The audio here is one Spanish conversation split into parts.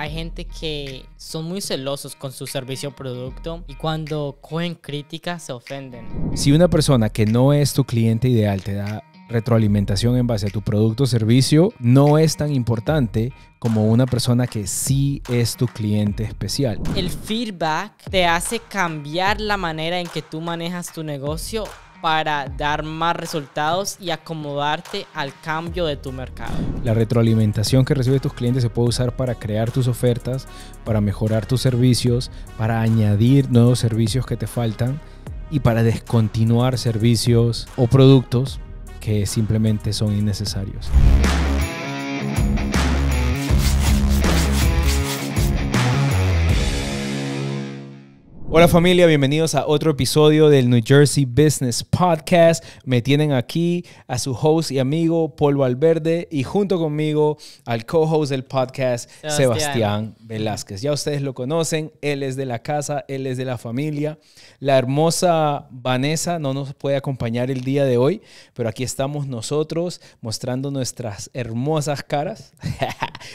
Hay gente que son muy celosos con su servicio o producto y cuando cogen críticas se ofenden. Si una persona que no es tu cliente ideal te da retroalimentación en base a tu producto o servicio, no es tan importante como una persona que sí es tu cliente especial. El feedback te hace cambiar la manera en que tú manejas tu negocio para dar más resultados y acomodarte al cambio de tu mercado. La retroalimentación que recibes tus clientes se puede usar para crear tus ofertas, para mejorar tus servicios, para añadir nuevos servicios que te faltan y para descontinuar servicios o productos que simplemente son innecesarios. Hola familia, bienvenidos a otro episodio del New Jersey Business Podcast. Me tienen aquí a su host y amigo Paul Valverde y junto conmigo al co-host del podcast Sebastián Velázquez. Ya ustedes lo conocen, él es de la casa, él es de la familia. La hermosa Vanessa no nos puede acompañar el día de hoy, pero aquí estamos nosotros mostrando nuestras hermosas caras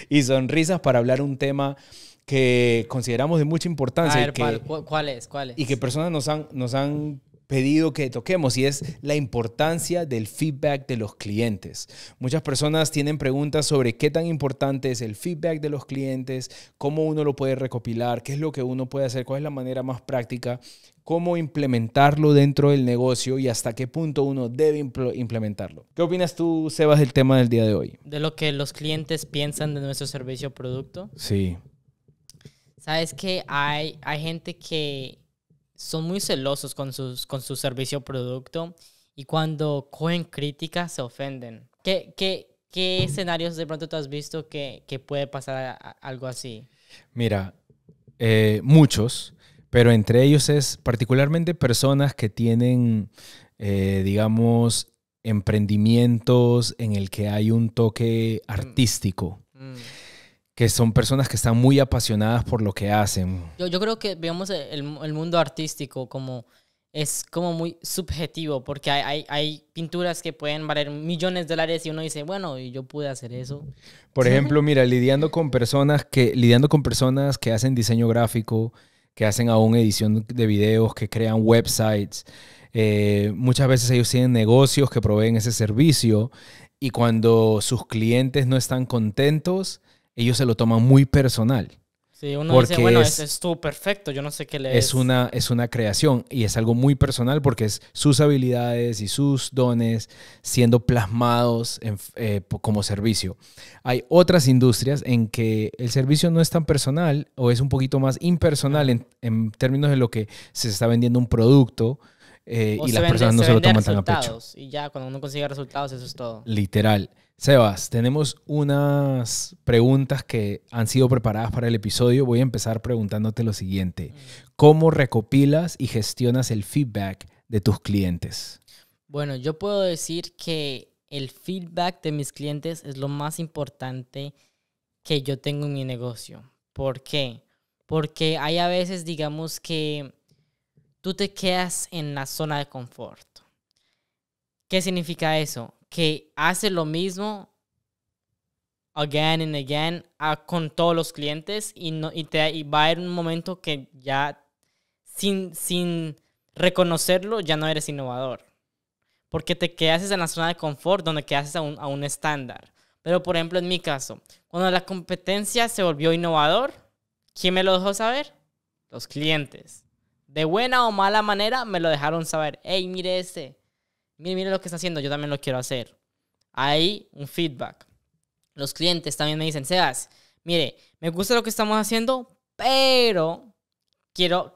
y sonrisas para hablar un tema que consideramos de mucha importancia. A ver, ¿cuál es? Y que personas nos han pedido que toquemos, y es la importancia del feedback de los clientes. Muchas personas tienen preguntas sobre qué tan importante es el feedback de los clientes, cómo uno lo puede recopilar, qué es lo que uno puede hacer, cuál es la manera más práctica, cómo implementarlo dentro del negocio y hasta qué punto uno debe implementarlo. ¿Qué opinas tú, Sebas, del tema del día de hoy? ¿De lo que los clientes piensan de nuestro servicio o producto? Sí. Sabes que hay gente que son muy celosos con su servicio o producto y cuando cogen críticas se ofenden. ¿Qué escenarios de pronto tú has visto que puede pasar algo así? Mira, muchos, pero entre ellos es particularmente personas que tienen, digamos, emprendimientos en el que hay un toque artístico. Que son personas que están muy apasionadas por lo que hacen. Yo creo que, digamos, el mundo artístico como es como muy subjetivo, porque hay pinturas que pueden valer millones de dólares y uno dice, bueno, yo pude hacer eso. Por ejemplo, mira, lidiando con personas que hacen diseño gráfico, que hacen aún edición de videos, que crean websites. Muchas veces ellos tienen negocios que proveen ese servicio y cuando sus clientes no están contentos, ellos se lo toman muy personal. Sí, uno dice, bueno, es todo perfecto, yo no sé qué le es. Es una creación y es algo muy personal porque es sus habilidades y sus dones siendo plasmados como servicio. Hay otras industrias en que el servicio no es tan personal o es un poquito más impersonal en términos de lo que se está vendiendo un producto. Y las personas no se lo toman tan a pecho. Y ya, cuando uno consigue resultados, eso es todo. Literal. Sebas, tenemos unas preguntas que han sido preparadas para el episodio. Voy a empezar preguntándote lo siguiente. ¿Cómo recopilas y gestionas el feedback de tus clientes? Bueno, yo puedo decir que el feedback de mis clientes es lo más importante que yo tengo en mi negocio. ¿Por qué? Porque hay a veces, digamos, que tú te quedas en la zona de confort. ¿Qué significa eso? Que haces lo mismo again and again con todos los clientes y va a haber un momento que ya sin reconocerlo ya no eres innovador. Porque te quedas en la zona de confort donde quedas a un estándar. Pero por ejemplo en mi caso, cuando la competencia se volvió innovador, ¿quién me lo dejó saber? Los clientes. De buena o mala manera me lo dejaron saber. Hey, mire mire lo que está haciendo, yo también lo quiero hacer. Hay un feedback. Los clientes también me dicen, Sebas, mire, me gusta lo que estamos haciendo, pero quiero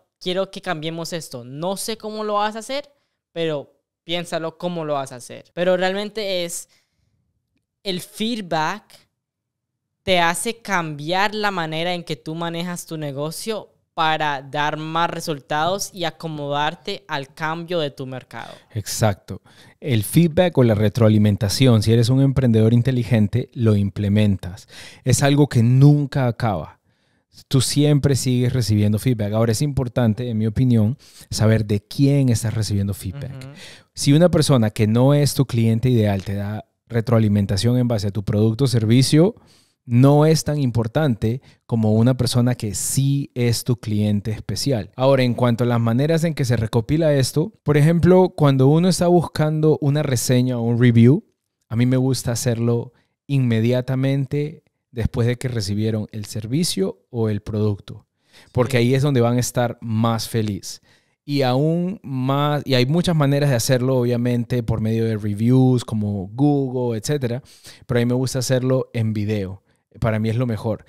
que cambiemos esto. No sé cómo lo vas a hacer, pero piénsalo cómo lo vas a hacer. Pero realmente es el feedback te hace cambiar la manera en que tú manejas tu negocio para dar más resultados y acomodarte al cambio de tu mercado. Exacto. El feedback o la retroalimentación, si eres un emprendedor inteligente, lo implementas. Es algo que nunca acaba. Tú siempre sigues recibiendo feedback. Ahora es importante, en mi opinión, saber de quién estás recibiendo feedback. Si una persona que no es tu cliente ideal te da retroalimentación en base a tu producto o servicio, no es tan importante como una persona que sí es tu cliente especial. Ahora, en cuanto a las maneras en que se recopila esto, por ejemplo, cuando uno está buscando una reseña o un review, a mí me gusta hacerlo inmediatamente después de que recibieron el servicio o el producto, porque ahí es donde van a estar más feliz. Y aún más, y hay muchas maneras de hacerlo, obviamente, por medio de reviews como Google, etcétera, pero a mí me gusta hacerlo en video. Para mí es lo mejor.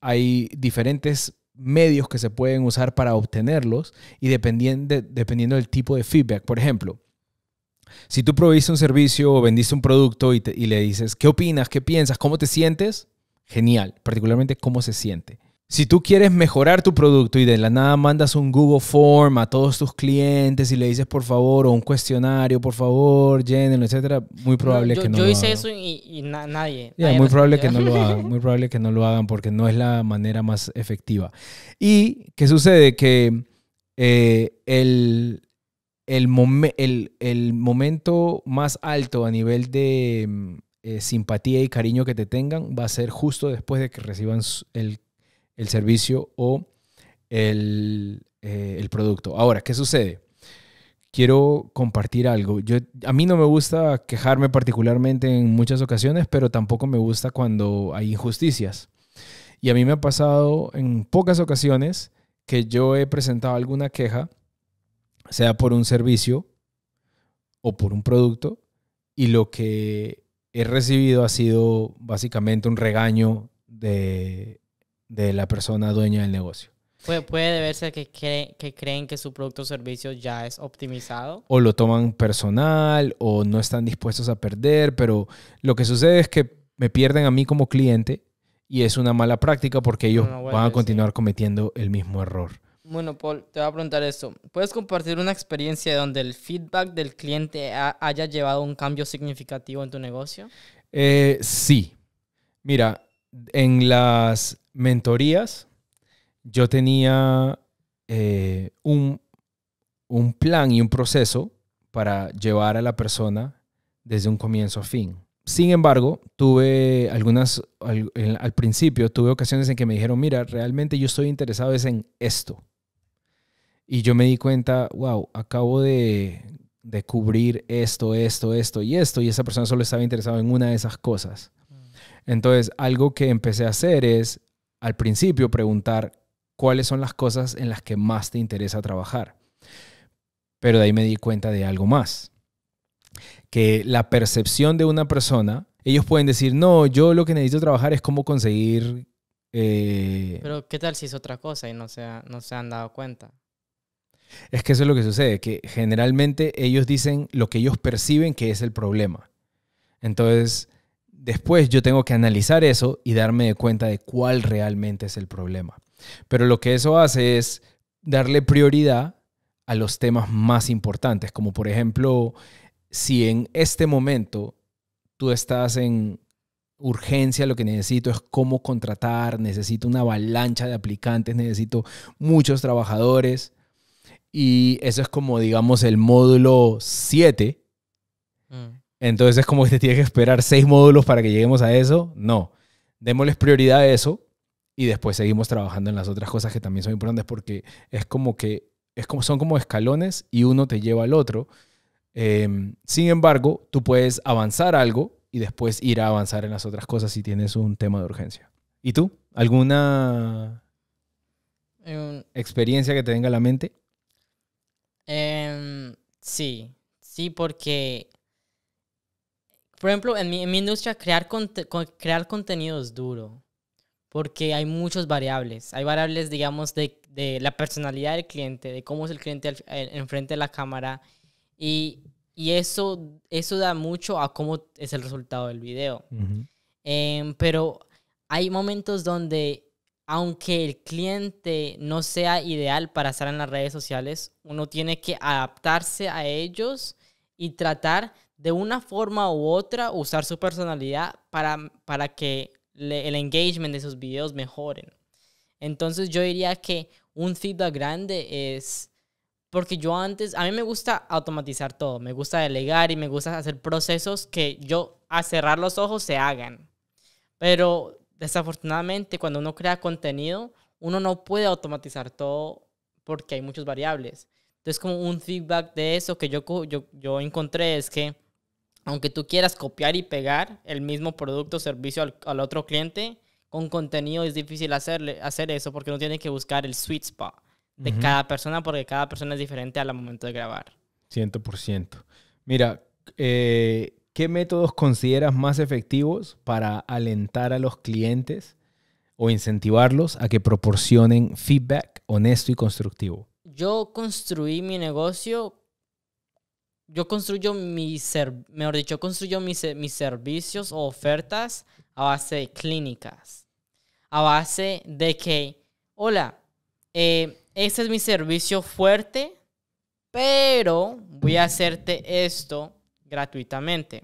Hay diferentes medios que se pueden usar para obtenerlos y dependiendo del tipo de feedback. Por ejemplo, si tú proveiste un servicio o vendiste un producto y le dices, ¿qué opinas? ¿Qué piensas? ¿Cómo te sientes? Genial, particularmente cómo se siente. Si tú quieres mejorar tu producto y de la nada mandas un Google Form a todos tus clientes y le dices por favor, o un cuestionario, por favor, llénenlo, etcétera, muy probable que no lo hagan. Yo hice eso y nadie. Muy probable que no lo hagan, muy probable que no lo hagan porque no es la manera más efectiva. ¿Y qué sucede? Que el momento más alto a nivel de simpatía y cariño que te tengan va a ser justo después de que reciban el servicio o el producto. Ahora, ¿qué sucede? Quiero compartir algo. A mí no me gusta quejarme particularmente en muchas ocasiones, pero tampoco me gusta cuando hay injusticias. Y a mí me ha pasado en pocas ocasiones que yo he presentado alguna queja, sea por un servicio o por un producto, y lo que he recibido ha sido básicamente un regaño de la persona dueña del negocio. Puede deberse a que creen que su producto o servicio ya es optimizado. O lo toman personal o no están dispuestos a perder, pero lo que sucede es que me pierden a mí como cliente y es una mala práctica porque ellos van a continuar cometiendo el mismo error. Bueno, Paul, te voy a preguntar esto. ¿Puedes compartir una experiencia donde el feedback del cliente haya llevado un cambio significativo en tu negocio? Sí. Mira, en las mentorías yo tenía un plan y un proceso para llevar a la persona desde un comienzo a fin. Sin embargo, tuve al principio tuve ocasiones en que me dijeron, mira, realmente yo estoy interesado en esto. Y yo me di cuenta, wow, acabo de cubrir esto, y esa persona solo estaba interesada en una de esas cosas. Entonces, algo que empecé a hacer es, al principio, preguntar cuáles son las cosas en las que más te interesa trabajar. Pero de ahí me di cuenta de algo más. Que la percepción de una persona, ellos pueden decir, no, yo lo que necesito trabajar es cómo conseguir... Pero, ¿qué tal si es otra cosa y no se han dado cuenta? Es que eso es lo que sucede, que generalmente ellos dicen lo que ellos perciben que es el problema. Entonces... después yo tengo que analizar eso y darme cuenta de cuál realmente es el problema. Pero lo que eso hace es darle prioridad a los temas más importantes, como por ejemplo, si en este momento tú estás en urgencia, lo que necesito es cómo contratar, necesito una avalancha de aplicantes, necesito muchos trabajadores, y eso es como, digamos, el módulo 7. Entonces es como que te tienes que esperar 6 módulos para que lleguemos a eso. No, démosles prioridad a eso y después seguimos trabajando en las otras cosas que también son importantes, porque es como que son como escalones y uno te lleva al otro. Sin embargo, tú puedes avanzar algo y después ir a avanzar en las otras cosas si tienes un tema de urgencia. ¿Y tú? ¿Alguna experiencia que te venga a la mente? Sí, porque... por ejemplo, en mi industria crear contenido es duro porque hay muchas variables. Hay variables, digamos, de la personalidad del cliente, de cómo es el cliente enfrente de la cámara, y eso da mucho a cómo es el resultado del video. Uh-huh. Pero hay momentos donde, aunque el cliente no sea ideal para estar en las redes sociales, uno tiene que adaptarse a ellos y tratar de una forma u otra usar su personalidad para que el engagement de sus videos mejoren. Entonces yo diría que un feedback grande es... porque yo antes... a mí me gusta automatizar todo. Me gusta delegar y me gusta hacer procesos que yo, a cerrar los ojos, se hagan. Pero desafortunadamente cuando uno crea contenido, uno no puede automatizar todo porque hay muchas variables. Entonces como un feedback de eso que yo encontré es que aunque tú quieras copiar y pegar el mismo producto o servicio al otro cliente, con contenido es difícil hacer eso porque uno tiene que buscar el sweet spot de cada persona, porque cada persona es diferente al momento de grabar. 100%. Mira, ¿qué métodos consideras más efectivos para alentar a los clientes o incentivarlos a que proporcionen feedback honesto y constructivo? Yo construí mi negocio, yo construyo mis servicios o ofertas a base de clínicas, a base de que, hola, ese es mi servicio fuerte, pero voy a hacerte esto gratuitamente.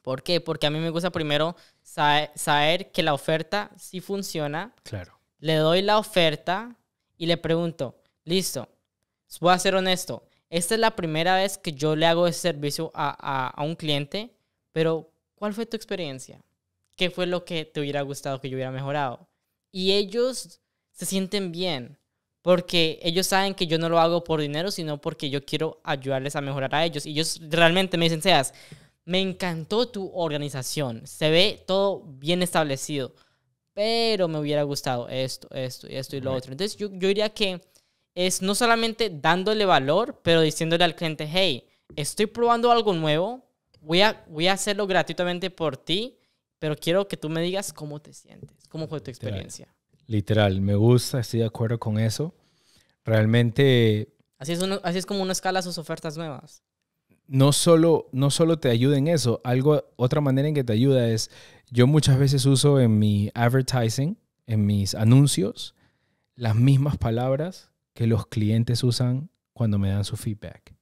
¿Por qué? Porque a mí me gusta primero saber que la oferta sí funciona. Claro. Le doy la oferta y le pregunto, listo, voy a ser honesto. Esta es la primera vez que yo le hago ese servicio a un cliente, pero ¿cuál fue tu experiencia? ¿Qué fue lo que te hubiera gustado que yo hubiera mejorado? Y ellos se sienten bien, porque ellos saben que yo no lo hago por dinero, sino porque yo quiero ayudarles a mejorar a ellos. Y ellos realmente me dicen, Sebas, me encantó tu organización, se ve todo bien establecido, pero me hubiera gustado esto y lo otro. Entonces yo diría que es no solamente dándole valor, pero diciéndole al cliente, hey, estoy probando algo nuevo, voy a hacerlo gratuitamente por ti, pero quiero que tú me digas cómo te sientes, cómo fue tu experiencia. Literal, me gusta, estoy de acuerdo con eso. Realmente... Así es como uno escala sus ofertas nuevas. No solo te ayuda en eso, otra manera en que te ayuda es, yo muchas veces uso en mi advertising, en mis anuncios, las mismas palabras que los clientes usan cuando me dan su feedback.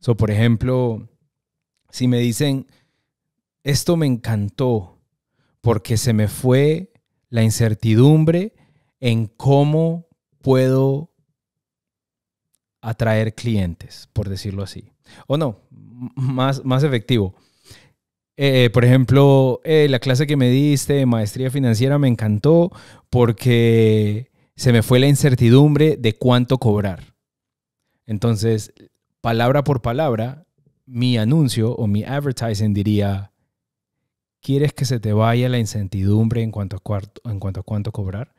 So, por ejemplo, si me dicen, esto me encantó porque se me fue la incertidumbre en cómo puedo atraer clientes, por decirlo así. O no, más efectivo. Por ejemplo, la clase que me diste de maestría financiera me encantó porque se me fue la incertidumbre de cuánto cobrar. Entonces, palabra por palabra, mi anuncio o mi advertising diría... ¿Quieres que se te vaya la incertidumbre en cuanto a cuánto cobrar?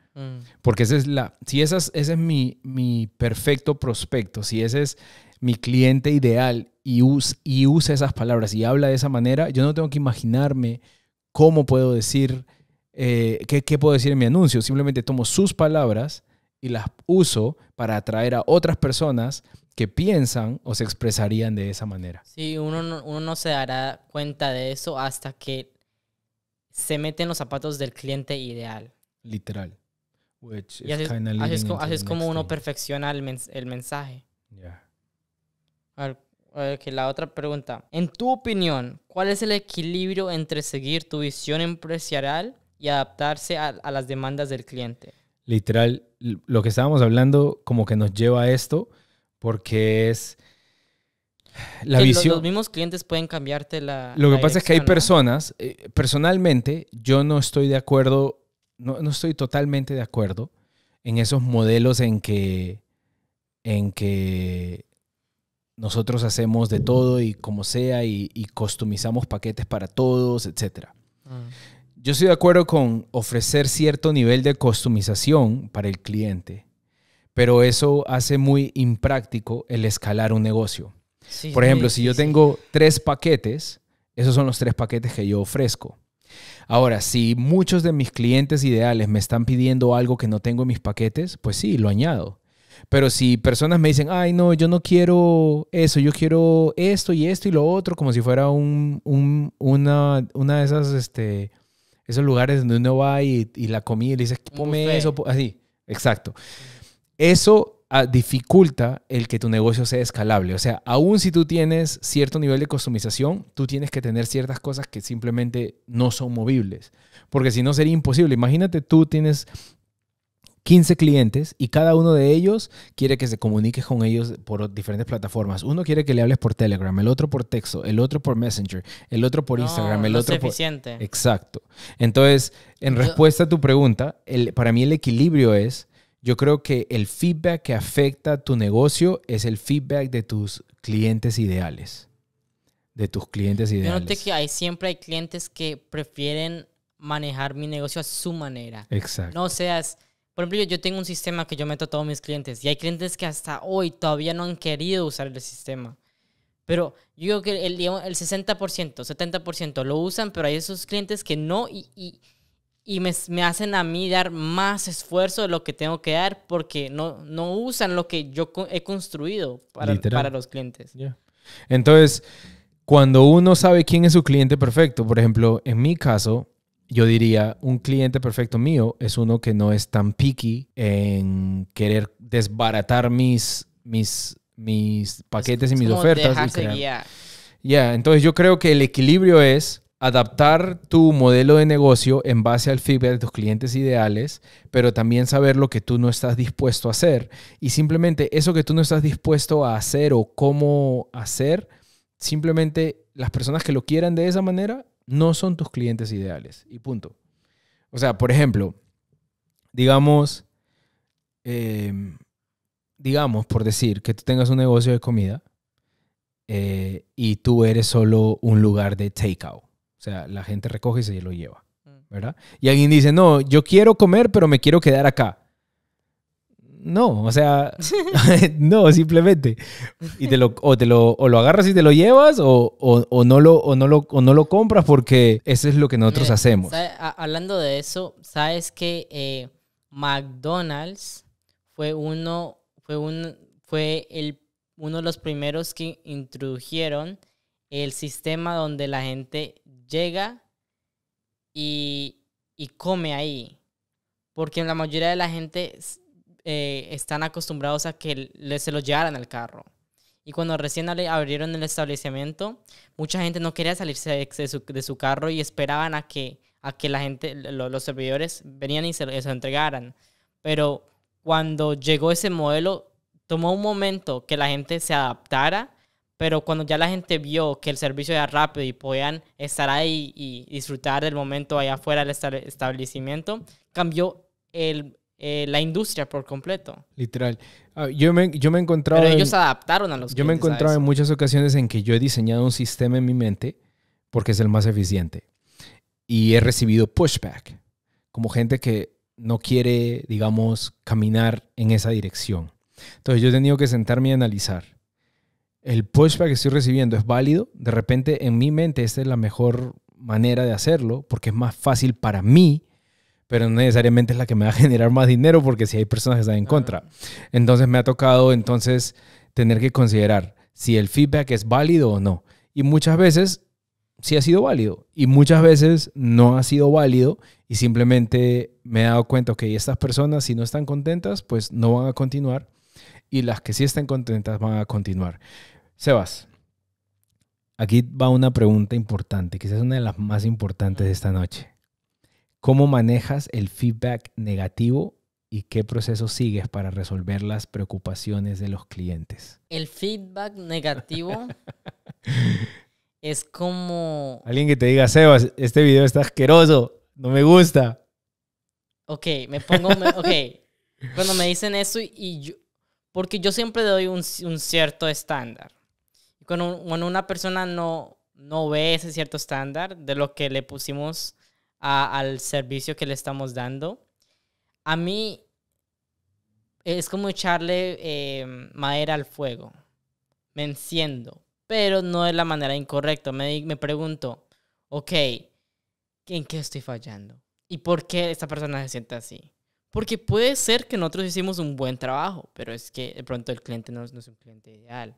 Porque ese es mi perfecto prospecto, si ese es mi cliente ideal y usa esas palabras y habla de esa manera, yo no tengo que imaginarme cómo puedo decir, qué puedo decir en mi anuncio. Simplemente tomo sus palabras y las uso para atraer a otras personas que piensan o se expresarían de esa manera. Sí, uno no se dará cuenta de eso hasta que se mete en los zapatos del cliente ideal. Literal. Y así es como uno perfecciona el mensaje. Yeah. Okay, la otra pregunta. En tu opinión, ¿cuál es el equilibrio entre seguir tu visión empresarial y adaptarse a las demandas del cliente? Literal, lo que estábamos hablando como que nos lleva a esto, porque es... La visión, los mismos clientes pueden cambiarte la dirección. Lo que pasa es que hay personas, personalmente, yo no estoy de acuerdo, no estoy totalmente de acuerdo en esos modelos en que nosotros hacemos de todo y como sea y customizamos paquetes para todos, etc. Yo estoy de acuerdo con ofrecer cierto nivel de customización para el cliente, pero eso hace muy impráctico el escalar un negocio. Sí, por ejemplo, si yo tengo 3 paquetes, esos son los 3 paquetes que yo ofrezco. Ahora, si muchos de mis clientes ideales me están pidiendo algo que no tengo en mis paquetes, pues sí, lo añado. Pero si personas me dicen, ay, no, yo no quiero eso, yo quiero esto y esto y lo otro, como si fuera una de esas, esos lugares donde uno va y la comida y le dices, ponme eso, así, exacto. Eso dificulta el que tu negocio sea escalable. O sea, aún si tú tienes cierto nivel de customización, tú tienes que tener ciertas cosas que simplemente no son movibles, porque si no sería imposible. Imagínate, tú tienes 15 clientes y cada uno de ellos quiere que se comuniques con ellos por diferentes plataformas. Uno quiere que le hables por Telegram, el otro por texto, el otro por Messenger, el otro por Instagram, el otro por... eficiente. Exacto. Entonces, en respuesta a tu pregunta, para mí el equilibrio es, yo creo que el feedback que afecta a tu negocio es el feedback de tus clientes ideales. Yo noté que siempre hay clientes que prefieren manejar mi negocio a su manera. Exacto. No seas... Por ejemplo, yo tengo un sistema que yo meto a todos mis clientes y hay clientes que hasta hoy todavía no han querido usar el sistema. Pero yo creo que el 60%, 70% lo usan, pero hay esos clientes que no y me hacen a mí dar más esfuerzo de lo que tengo que dar porque no usan lo que yo he construido para los clientes. Yeah. Entonces, cuando uno sabe quién es su cliente perfecto, por ejemplo, en mi caso... Yo diría, un cliente perfecto mío es uno que no es tan picky en querer desbaratar mis paquetes y mis ofertas. Entonces yo creo que el equilibrio es adaptar tu modelo de negocio en base al feedback de tus clientes ideales, pero también saber lo que tú no estás dispuesto a hacer. Y simplemente eso que tú no estás dispuesto a hacer o cómo hacer, simplemente las personas que lo quieran de esa manera no son tus clientes ideales y punto. O sea, por ejemplo, digamos por decir que tú tengas un negocio de comida y tú eres solo un lugar de takeout. O sea, la gente recoge y se lo lleva, ¿verdad? Y alguien dice, no, yo quiero comer, pero me quiero quedar acá. No, o sea, no, simplemente. Y o lo agarras y te lo llevas o no lo compras porque eso es lo que nosotros hacemos. Hablando de eso, ¿sabes que McDonald's fue uno de los primeros que introdujeron el sistema donde la gente llega y come ahí? Porque la mayoría de la gente... están acostumbrados a que se los llevaran al carro. Y cuando recién abrieron el establecimiento, mucha gente no quería salirse de su carro y esperaban a que la gente, los servidores venían y se lo entregaran. Pero cuando llegó ese modelo, tomó un momento que la gente se adaptara, pero cuando ya la gente vio que el servicio era rápido y podían estar ahí y disfrutar del momento allá afuera del establecimiento, cambió la industria por completo. Literal. Yo me he encontrado... Pero ellos adaptaron a los clientes. Yo me he encontrado en muchas ocasiones en que yo he diseñado un sistema en mi mente porque es el más eficiente. Y he recibido pushback. Como gente que no quiere, digamos, caminar en esa dirección. Entonces yo he tenido que sentarme y analizar. El pushback que estoy recibiendo es válido. De repente en mi mente esta es la mejor manera de hacerlo porque es más fácil para mí, pero no necesariamente es la que me va a generar más dinero porque si hay personas que están en contra. Entonces me ha tocado entonces tener que considerar si el feedback es válido o no. Y muchas veces sí ha sido válido y muchas veces no ha sido válido y simplemente me he dado cuenta que estas personas si no están contentas pues no van a continuar y las que sí están contentas van a continuar. Sebas, aquí va una pregunta importante, quizás una de las más importantes de esta noche. ¿Cómo manejas el feedback negativo y qué proceso sigues para resolver las preocupaciones de los clientes? El feedback negativo es como... Alguien que te diga, Sebas, este video está asqueroso, no me gusta. Ok, cuando me dicen eso y yo... Porque yo siempre doy un cierto estándar. Cuando una persona no ve ese cierto estándar de lo que le pusimos... al servicio que le estamos dando, a mí es como echarle madera al fuego. Me enciendo, pero no de la manera incorrecta. Me pregunto, ok, ¿en qué estoy fallando? ¿Y por qué esta persona se siente así? Porque puede ser que nosotros hicimos un buen trabajo, pero es que de pronto el cliente no es un cliente ideal.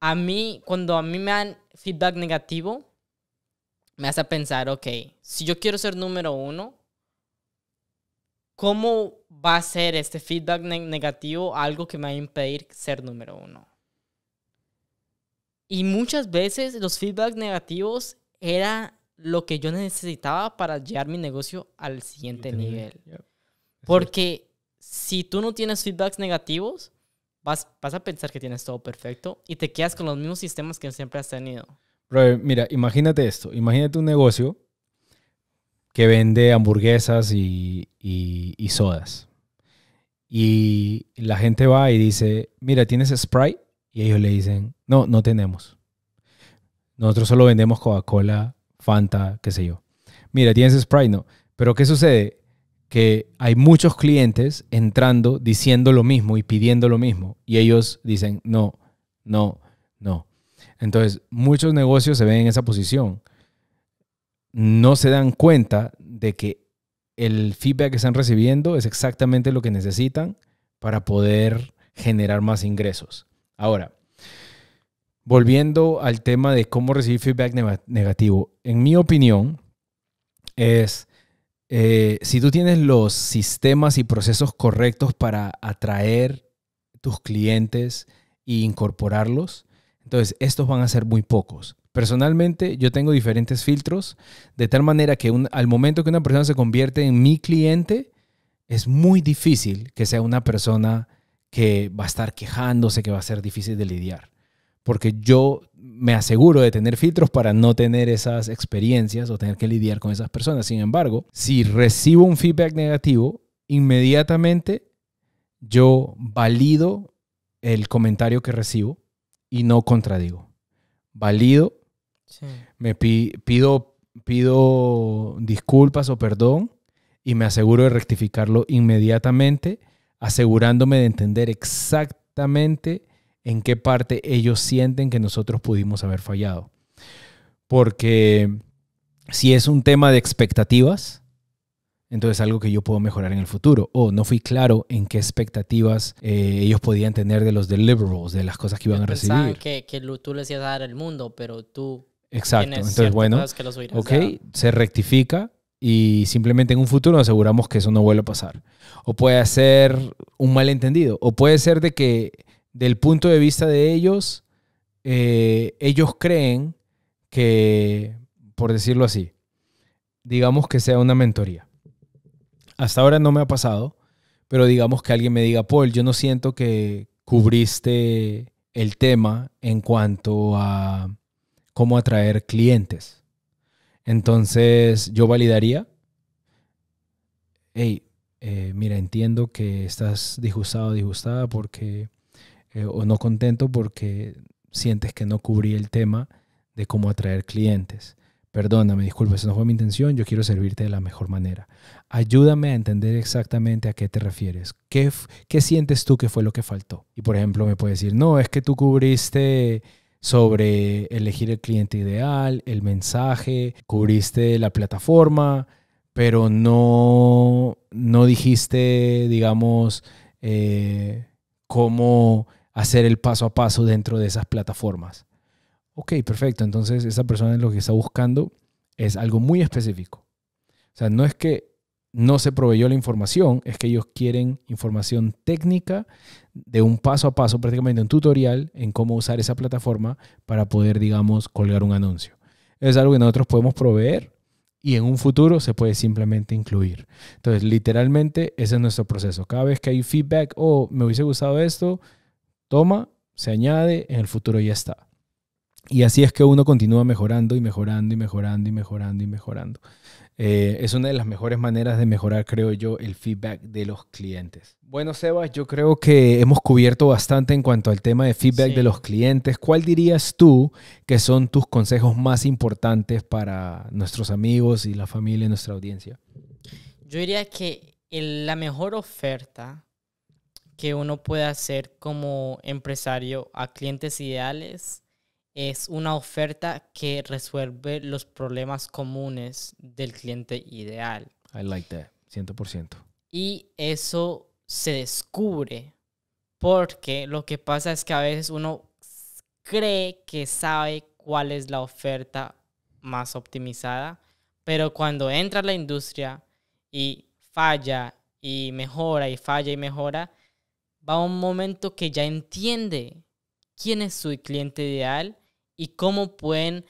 A mí, cuando a mí me dan feedback negativo, me hace pensar, ok, si yo quiero ser número uno, ¿cómo va a ser este feedback negativo algo que me va a impedir ser número uno? Y muchas veces los feedback negativos era lo que yo necesitaba para llevar mi negocio al siguiente nivel. Porque si tú no tienes feedbacks negativos, vas a pensar que tienes todo perfecto y te quedas con los mismos sistemas que siempre has tenido. Bro, mira, imagínate esto. Imagínate un negocio que vende hamburguesas y sodas. Y la gente va y dice, mira, ¿tienes Sprite? Y ellos le dicen, no, no tenemos. Nosotros solo vendemos Coca-Cola, Fanta, qué sé yo. Mira, ¿tienes Sprite? No. Pero ¿qué sucede? Que hay muchos clientes entrando diciendo lo mismo y pidiendo lo mismo. Y ellos dicen, no, no, no. Entonces, muchos negocios se ven en esa posición. No se dan cuenta de que el feedback que están recibiendo es exactamente lo que necesitan para poder generar más ingresos. Ahora, volviendo al tema de cómo recibir feedback negativo. En mi opinión, es si tú tienes los sistemas y procesos correctos para atraer tus clientes e incorporarlos, entonces, estos van a ser muy pocos. Personalmente, yo tengo diferentes filtros, de tal manera que al momento que una persona se convierte en mi cliente, es muy difícil que sea una persona que va a estar quejándose, que va a ser difícil de lidiar. Porque yo me aseguro de tener filtros para no tener esas experiencias o tener que lidiar con esas personas. Sin embargo, si recibo un feedback negativo, inmediatamente yo valido el comentario que recibo. Y no contradigo. Valido. Sí. Me pido disculpas o perdón y me aseguro de rectificarlo inmediatamente, asegurándome de entender exactamente en qué parte ellos sienten que nosotros pudimos haber fallado. Porque si es un tema de expectativas, entonces algo que yo puedo mejorar en el futuro. O no fui claro en qué expectativas ellos podían tener de los deliverables, de las cosas que iban a recibir. Pensaban que tú les ibas a dar el mundo, pero tú... Exacto. Entonces, bueno, ok, se rectifica y simplemente en un futuro nos aseguramos que eso no vuelva a pasar. O puede ser un malentendido. O puede ser de que, del punto de vista de ellos, ellos creen que, por decirlo así, digamos que sea una mentoría. Hasta ahora no me ha pasado, pero digamos que alguien me diga, Paul, yo no siento que cubriste el tema en cuanto a cómo atraer clientes. Entonces yo validaría, hey, mira, entiendo que estás disgustado o disgustada porque, o no contento porque sientes que no cubrí el tema de cómo atraer clientes. Perdóname, disculpa, esa no fue mi intención, yo quiero servirte de la mejor manera. Ayúdame a entender exactamente a qué te refieres. ¿Qué sientes tú que fue lo que faltó? Y por ejemplo me puedes decir, no, es que tú cubriste sobre elegir el cliente ideal, el mensaje, cubriste la plataforma, pero no dijiste, digamos, cómo hacer el paso a paso dentro de esas plataformas. Ok, perfecto. Entonces, esa persona lo que está buscando es algo muy específico. O sea, no es que no se proveyó la información, es que ellos quieren información técnica de un paso a paso, prácticamente un tutorial en cómo usar esa plataforma para poder, digamos, colgar un anuncio. Es algo que nosotros podemos proveer y en un futuro se puede simplemente incluir. Entonces, literalmente, ese es nuestro proceso. Cada vez que hay feedback, oh, me hubiese gustado esto, toma, se añade, en el futuro ya está. Y así es que uno continúa mejorando y mejorando y mejorando y mejorando y mejorando. Es una de las mejores maneras de mejorar, creo yo, el feedback de los clientes. Bueno, Sebas, yo creo que hemos cubierto bastante en cuanto al tema de feedback de los clientes. ¿Cuál dirías tú que son tus consejos más importantes para nuestros amigos y la familia y nuestra audiencia? Yo diría que la mejor oferta que uno puede hacer como empresario a clientes ideales es una oferta que resuelve los problemas comunes del cliente ideal. I like that, 100%. Y eso se descubre porque lo que pasa es que a veces uno cree que sabe cuál es la oferta más optimizada, pero cuando entra a la industria y falla y mejora y falla y mejora, va un momento que ya entiende quién es su cliente ideal y cómo pueden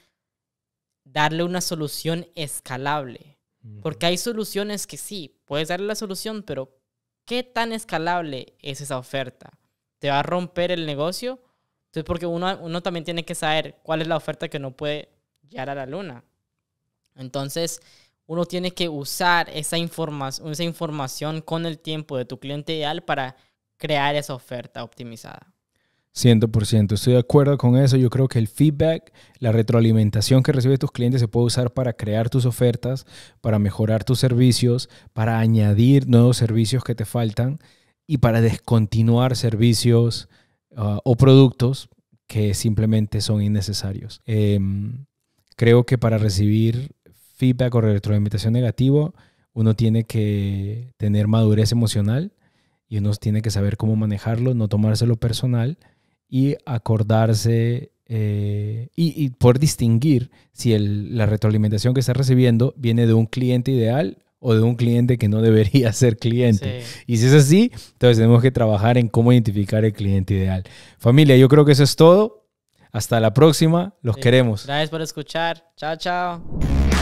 darle una solución escalable. Porque hay soluciones que sí, puedes darle la solución, pero ¿Qué tan escalable es esa oferta? ¿Te va a romper el negocio? Entonces, porque uno también tiene que saber cuál es la oferta que no puede llegar a la luna. Entonces, uno tiene que usar esa información con el tiempo de tu cliente ideal para crear esa oferta optimizada. 100%. Estoy de acuerdo con eso. Yo creo que el feedback, la retroalimentación que recibes de tus clientes se puede usar para crear tus ofertas, para mejorar tus servicios, para añadir nuevos servicios que te faltan y para descontinuar servicios o productos que simplemente son innecesarios. Creo que para recibir feedback o retroalimentación negativo, uno tiene que tener madurez emocional y uno tiene que saber cómo manejarlo, no tomárselo personal y acordarse y poder distinguir si la retroalimentación que está recibiendo viene de un cliente ideal o de un cliente que no debería ser cliente. Sí. Y si es así, entonces tenemos que trabajar en cómo identificar el cliente ideal. Familia, yo creo que eso es todo. Hasta la próxima. Los queremos. Gracias por escuchar. Chao, chao.